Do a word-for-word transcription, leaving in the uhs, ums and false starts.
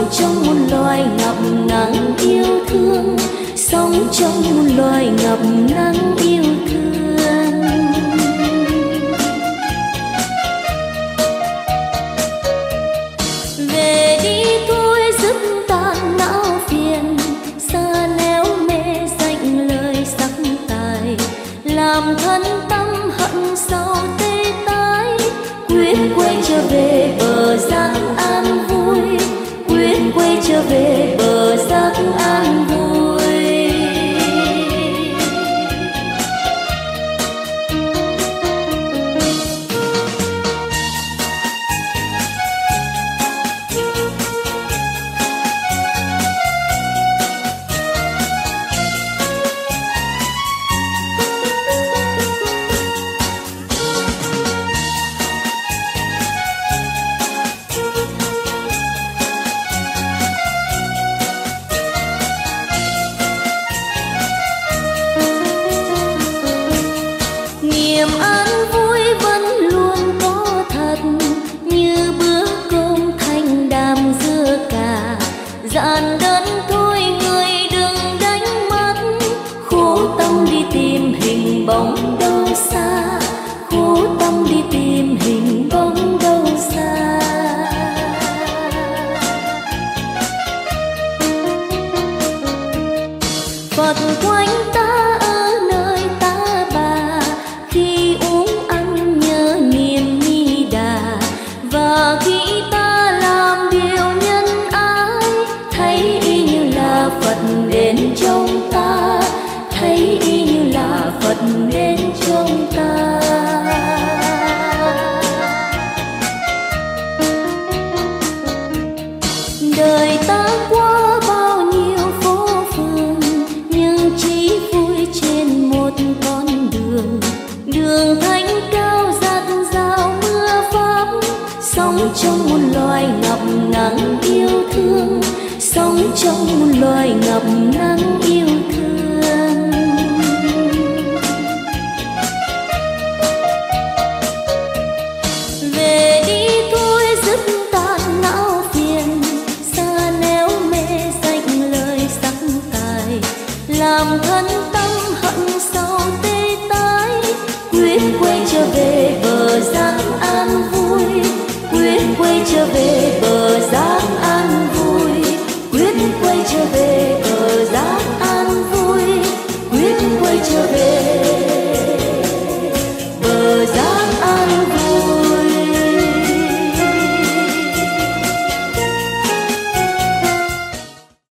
sống trong một loài ngập ngừng yêu thương, sống trong một loài ngập ngừng yêu thương. Về đi thôi dứt tan não phiền, xa léo mê dạnh lời sắc tài, làm thân tâm hận sâu tê tái. Quyết quay trở về bờ giác an vui, quyết quay trở về bờ giác an vui. Làm thân tâm hận sâu tê tái, quyết